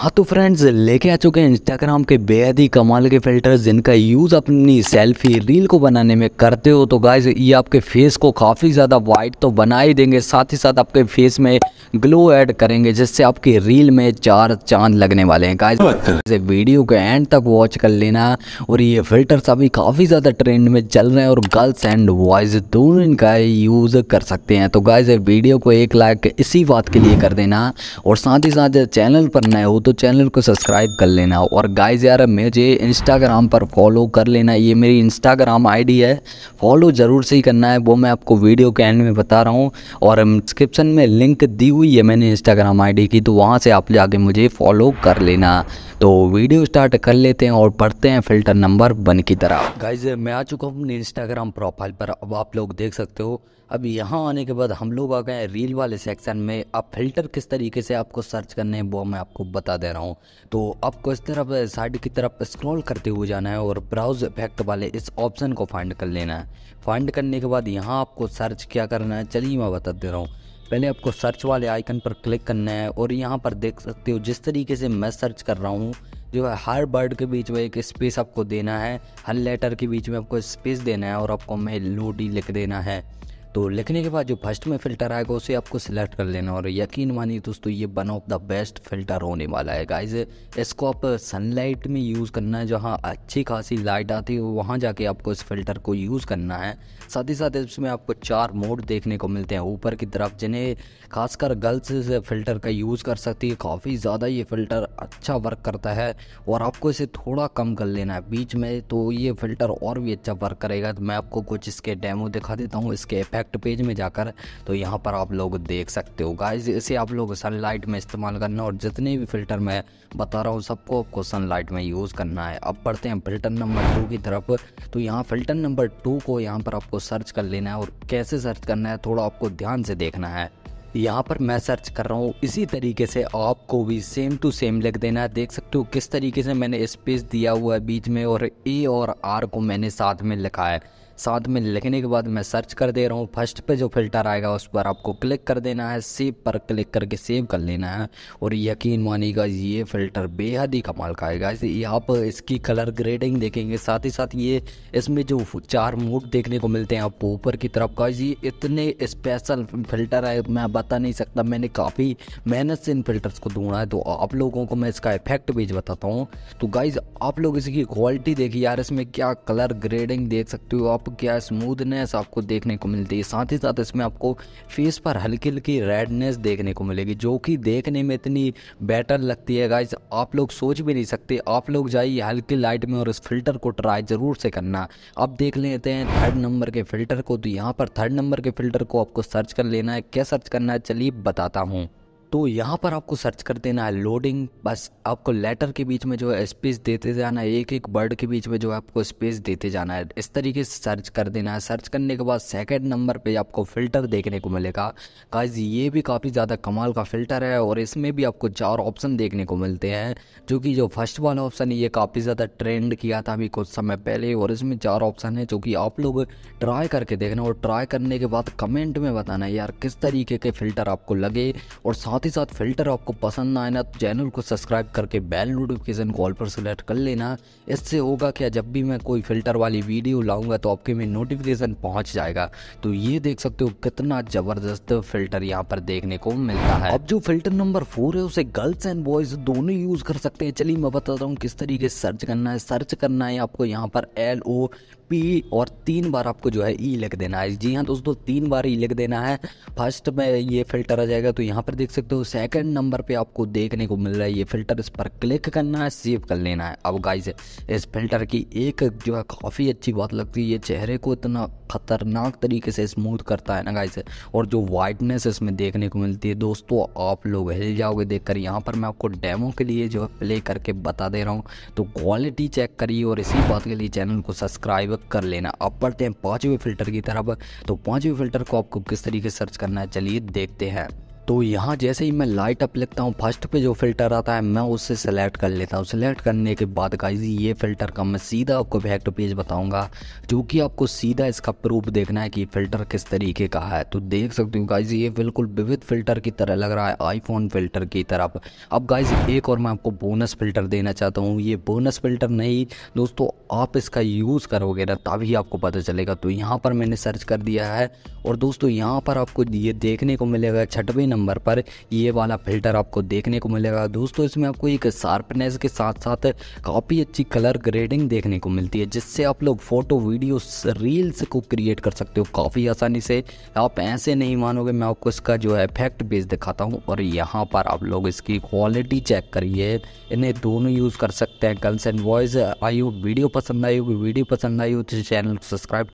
हाँ तो फ्रेंड्स लेके आ चुके हैं इंस्टाग्राम के बेहद ही कमाल के फ़िल्टर्स, जिनका यूज़ अपनी सेल्फी रील को बनाने में करते हो तो गाइस ये आपके फेस को काफ़ी ज़्यादा वाइट तो बना ही देंगे, साथ ही साथ आपके फेस में ग्लो ऐड करेंगे जिससे आपकी रील में चार चांद लगने वाले हैं। गाइस वीडियो के एंड तक वॉच कर लेना। और ये फ़िल्टर्स अभी काफ़ी ज़्यादा ट्रेंड में चल रहे हैं और गर्ल्स एंड बॉयज़ दोनों इनका यूज़ कर सकते हैं। तो गाइस वीडियो को 1 लाइक इसी बात के लिए कर देना और साथ ही साथ चैनल पर नए हो तो चैनल को सब्सक्राइब कर लेना। और गाइस यार मुझे इंस्टाग्राम पर फॉलो कर लेना, ये मेरी इंस्टाग्राम आईडी है, फॉलो ज़रूर से ही करना है, वो मैं आपको वीडियो के एंड में बता रहा हूँ। और डिस्क्रिप्शन में लिंक दी हुई है मैंने इंस्टाग्राम आईडी की, तो वहाँ से आप जाके मुझे फॉलो कर लेना। तो वीडियो स्टार्ट कर लेते हैं और पढ़ते हैं फ़िल्टर नंबर 1 की तरह। गाइस मैं आ चुका हूँ अपने इंस्टाग्राम प्रोफाइल पर, अब आप लोग देख सकते हो। अब यहाँ आने के बाद हम लोग आ गए रील वाले सेक्शन में। अब फ़िल्टर किस तरीके से आपको सर्च करने हैं वो मैं आपको बता दे रहा हूँ। तो आपको इस तरफ साइड की तरफ स्क्रॉल करते हुए जाना है और ब्राउज इफेक्ट वाले इस ऑप्शन को फाइंड कर लेना है। फाइंड करने के बाद यहाँ आपको सर्च क्या करना है चलिए मैं बता दे रहा हूँ। पहले आपको सर्च वाले आइकन पर क्लिक करना है और यहाँ पर देख सकते हो जिस तरीके से मैं सर्च कर रहा हूँ जो है हर वर्ड के बीच में एक स्पेस आपको देना है, हर लेटर के बीच में आपको स्पेस देना है और आपको मैं लोडी लिख देना है। तो लिखने के बाद जो फर्स्ट में फ़िल्टर आएगा उसे आपको सिलेक्ट कर लेना। और यकीन मानिए दोस्तों ये one of the best filter होने वाला है। गाइस इसको आप सनलाइट में यूज़ करना है, जहां अच्छी खासी लाइट आती है वहां जाके आपको इस फिल्टर को यूज़ करना है। साथ ही साथ इसमें आपको 4 मोड देखने को मिलते हैं ऊपर की तरफ, जिन्हें खासकर गर्ल्स इस फ़िल्टर का यूज़ कर सकती है। काफ़ी ज़्यादा ये फ़िल्टर अच्छा वर्क करता है और आपको इसे थोड़ा कम कर लेना है बीच में, तो ये फ़िल्टर और भी अच्छा वर्क करेगा। तो मैं आपको कुछ इसके डेमो दिखा देता हूँ इसके फैक्ट पेज में जाकर, तो यहाँ पर आप लोग देख सकते हो। गाइस इसे आप लोग सनलाइट में इस्तेमाल करना और जितने भी फ़िल्टर मैं बता रहा हूँ सबको आपको सनलाइट में यूज़ करना है। अब पढ़ते हैं फ़िल्टर नंबर 2 की तरफ। तो यहाँ फ़िल्टर नंबर 2 को यहाँ पर आपको सर्च कर लेना है और कैसे सर्च करना है थोड़ा आपको ध्यान से देखना है। यहाँ पर मैं सर्च कर रहा हूँ, इसी तरीके से आपको भी सेम टू सेम लिख देना है। देख सकते हो किस तरीके से मैंने स्पेस दिया हुआ है बीच में और ए और आर को मैंने साथ में लिखा है। साथ में लिखने के बाद मैं सर्च कर दे रहा हूँ। फर्स्ट पे जो फ़िल्टर आएगा उस पर आपको क्लिक कर देना है, सेव पर क्लिक करके सेव कर लेना है। और यकीन मानिएगा ये फ़िल्टर बेहद ही कमाल का आएगा। ये आप इसकी कलर ग्रेडिंग देखेंगे, साथ ही साथ ये इसमें जो 4 मोड देखने को मिलते हैं आपको ऊपर की तरफ का, ये इतने स्पेशल फ़िल्टर है मैं बता नहीं सकता। मैंने काफ़ी मेहनत से इन फ़िल्टर्स को ढूंढा है, तो आप लोगों को मैं इसका इफेक्ट पेज बताता हूँ। तो गाइज़ आप लोग इसकी क्वालिटी देखिए यार, इसमें क्या कलर ग्रेडिंग देख सकते हो आप, क्या स्मूथनेस आपको देखने को मिलती है। साथ ही साथ इसमें आपको फेस पर हल्की हल्की रेडनेस देखने को मिलेगी जो कि देखने में इतनी बेटर लगती है गाइज आप लोग सोच भी नहीं सकते। आप लोग जाइए हल्की लाइट में और इस फिल्टर को ट्राई ज़रूर से करना। अब देख लेते हैं 3rd नंबर के फ़िल्टर को। तो यहाँ पर 3rd नंबर के फ़िल्टर को आपको सर्च कर लेना है। क्या सर्च करना है चलिए बताता हूँ। तो यहाँ पर आपको सर्च कर देना है लोडिंग। बस आपको लेटर के बीच में जो है स्पेस देते जाना है, एक एक वर्ड के बीच में जो है आपको स्पेस देते जाना है, इस तरीके से सर्च कर देना है। सर्च करने के बाद 2nd नंबर पे आपको फ़िल्टर देखने को मिलेगा। गाइस ये भी काफ़ी ज़्यादा कमाल का फ़िल्टर है और इसमें भी आपको 4 ऑप्शन देखने को मिलते हैं, जो कि जो फर्स्ट वाला ऑप्शन है ये काफ़ी ज़्यादा ट्रेंड किया था अभी कुछ समय पहले। और इसमें 4 ऑप्शन है जो कि आप लोग ट्राई करके देखना और ट्राई करने के बाद कमेंट में बताना यार किस तरीके के फ़िल्टर आपको लगे। और साथ ही साथ फ़िल्टर आपको पसंद ना आए ना तो चैनल को सब्सक्राइब करके बेल नोटिफिकेशन कॉल पर सेलेक्ट कर लेना। इससे होगा क्या जब भी मैं कोई फ़िल्टर वाली वीडियो लाऊंगा तो आपके में नोटिफिकेशन पहुंच जाएगा। तो ये देख सकते हो कितना ज़बरदस्त फ़िल्टर यहाँ पर देखने को मिलता है। अब जो फ़िल्टर नंबर 4 है उसे गर्ल्स एंड बॉयज़ दोनों यूज़ कर सकते हैं। चलिए मैं बताता हूँ किस तरीके से सर्च करना है। सर्च करना है आपको यहाँ पर LOP और 3 बार आपको जो है E लिख देना है। जी हाँ दोस्तों 3 बार E लिख देना है। फर्स्ट में ये फ़िल्टर आ जाएगा, तो यहाँ पर देख सकते हो 2nd नंबर पे आपको देखने को मिल रहा है ये फ़िल्टर। इस पर क्लिक करना है, सेव कर लेना है। अब गाइस इस फ़िल्टर की एक जो है काफ़ी अच्छी बात लगती है, ये चेहरे को इतना ख़तरनाक तरीके से स्मूथ करता है ना गाइस, और जो वाइटनेस इसमें देखने को मिलती है दोस्तों आप लोग हिल जाओगे देखकर। यहाँ पर मैं आपको डेमो के लिए जो है प्ले करके बता दे रहा हूँ, तो क्वालिटी चेक करिए और इसी बात के लिए चैनल को सब्सक्राइब कर लेना। अब पढ़ते हैं 5वें फ़िल्टर की तरफ। तो 5वें फ़िल्टर को आपको किस तरीके से सर्च करना है चलिए देखते हैं। तो यहाँ जैसे ही मैं लाइट अप लिखता हूँ, फर्स्ट पे जो फिल्टर आता है मैं उससे सेलेक्ट कर लेता हूँ। सेलेक्ट करने के बाद गाइस ये फ़िल्टर का मैं सीधा आपको बैक टू पेज बताऊँगा, जो कि आपको सीधा इसका प्रूफ देखना है कि फ़िल्टर किस तरीके का है। तो देख सकते हो गाइस ये बिल्कुल विविध फ़िल्टर की तरह लग रहा है, आईफोन फ़िल्टर की तरफ। अब गाइस एक और मैं आपको बोनस फ़िल्टर देना चाहता हूँ। ये बोनस फ़िल्टर नहीं दोस्तों, आप इसका यूज़ करोगे ना तभी आपको पता चलेगा। तो यहाँ पर मैंने सर्च कर दिया है और दोस्तों यहाँ पर आपको ये देखने को मिलेगा 6वें नंबर पर ये वाला फ़िल्टर आपको देखने को मिलेगा। दोस्तों इसमें आपको एक शार्पनेस के साथ साथ काफ़ी अच्छी कलर ग्रेडिंग देखने को मिलती है, जिससे आप लोग फ़ोटो वीडियो रील्स को क्रिएट कर सकते हो काफ़ी आसानी से। आप ऐसे नहीं मानोगे, मैं आपको इसका जो है इफेक्ट बेस दिखाता हूँ। और यहाँ पर आप लोग इसकी क्वालिटी चेक करिए, इन्हें दोनों यूज़ कर सकते हैं, गर्ल्स एंड बॉयज़। आई हो वीडियो पसंद आई होगी, वीडियो पसंद आई हो तो चैनल को सब्सक्राइब